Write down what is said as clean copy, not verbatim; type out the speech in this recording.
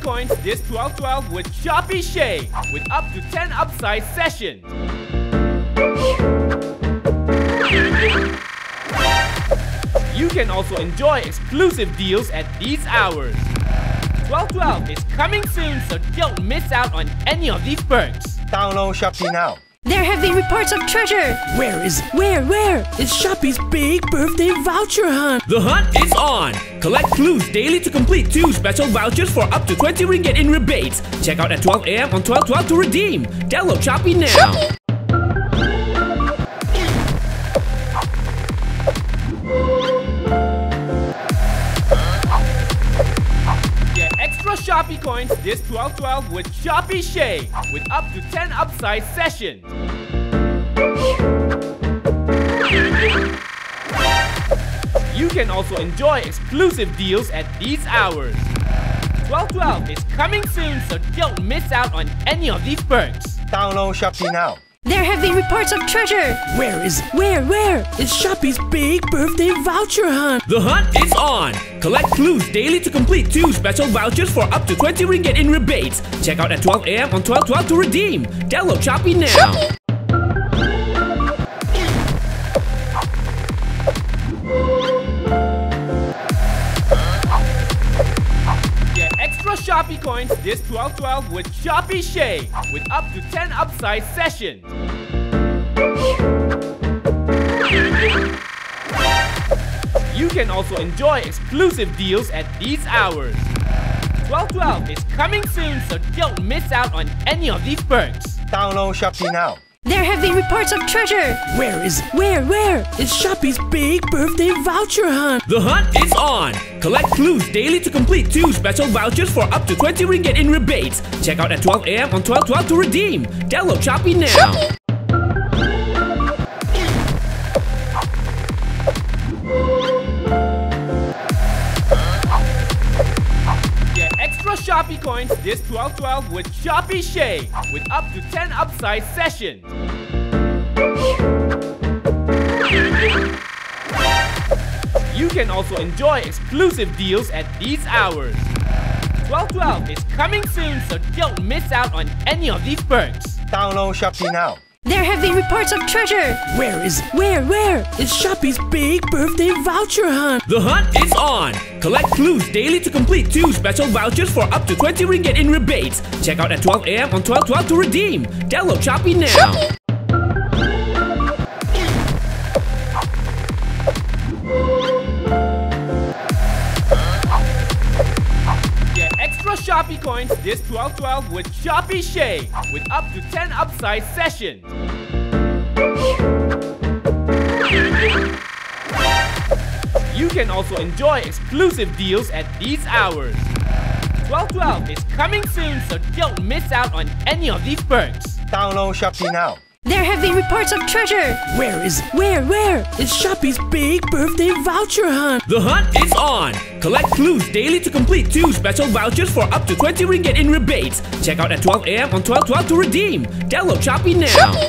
coins this 12/12 with Shopee Shake with up to 10 upside sessions. You can also enjoy exclusive deals at these hours. 12/12 is coming soon, so don't miss out on any of these perks. Download Shopee now. There have been reports of treasure! Where is it? Where? It's Shopee's big birthday voucher hunt! The hunt is on! Collect clues daily to complete 2 special vouchers for up to 20 ringgit in rebates. Check out at 12 a.m. on 12/12 to redeem. Download Shopee now! Shopee. Shopee coins this 12/12 with Shopee Shake with up to 10 upside sessions. You can also enjoy exclusive deals at these hours. 12/12 is coming soon, so don't miss out on any of these perks. Download Shopee now. There have been reports of treasure! Where is it? Where? It's Shopee's big birthday voucher hunt! The hunt is on! Collect clues daily to complete 2 special vouchers for up to 20 ringgit in rebates. Check out at 12 a.m. on 12/12 to redeem. Download Shopee now! Shopee. Shopee coins this 12/12 with Shopee Shake with up to 10 upside sessions. You can also enjoy exclusive deals at these hours. 12/12 is coming soon, so don't miss out on any of these perks. Download Shopee now. There have been reports of treasure! Where is it? Where? It's Shopee's big birthday voucher hunt! The hunt is on! Collect clues daily to complete 2 special vouchers for up to 20 ringgit in rebates. Check out at 12 a.m. on 12/12 to redeem. Download Shopee now! Shopee. Shopee coins this 12/12 with Shopee Shake with up to 10 upside sessions. You can also enjoy exclusive deals at these hours. 12/12 is coming soon, so don't miss out on any of these perks. Download Shopee now. There have been reports of treasure! Where is it? Where? It's Shopee's big birthday voucher hunt! The hunt is on! Collect clues daily to complete 2 special vouchers for up to 20 ringgit in rebates. Check out at 12 a.m. on 12/12 to redeem. Download Shopee now! Shopee. Shopee coins this 12/12 with Shopee Shake with up to 10 upside sessions. You can also enjoy exclusive deals at these hours. 12/12 is coming soon, so don't miss out on any of these perks. Download Shopee now. There have been reports of treasure! Where is it? Where? It's Shopee's big birthday voucher hunt! The hunt is on! Collect clues daily to complete 2 special vouchers for up to 20 ringgit in rebates. Check out at 12 a.m. on 12/12 to redeem. Download Shopee now! Shopee.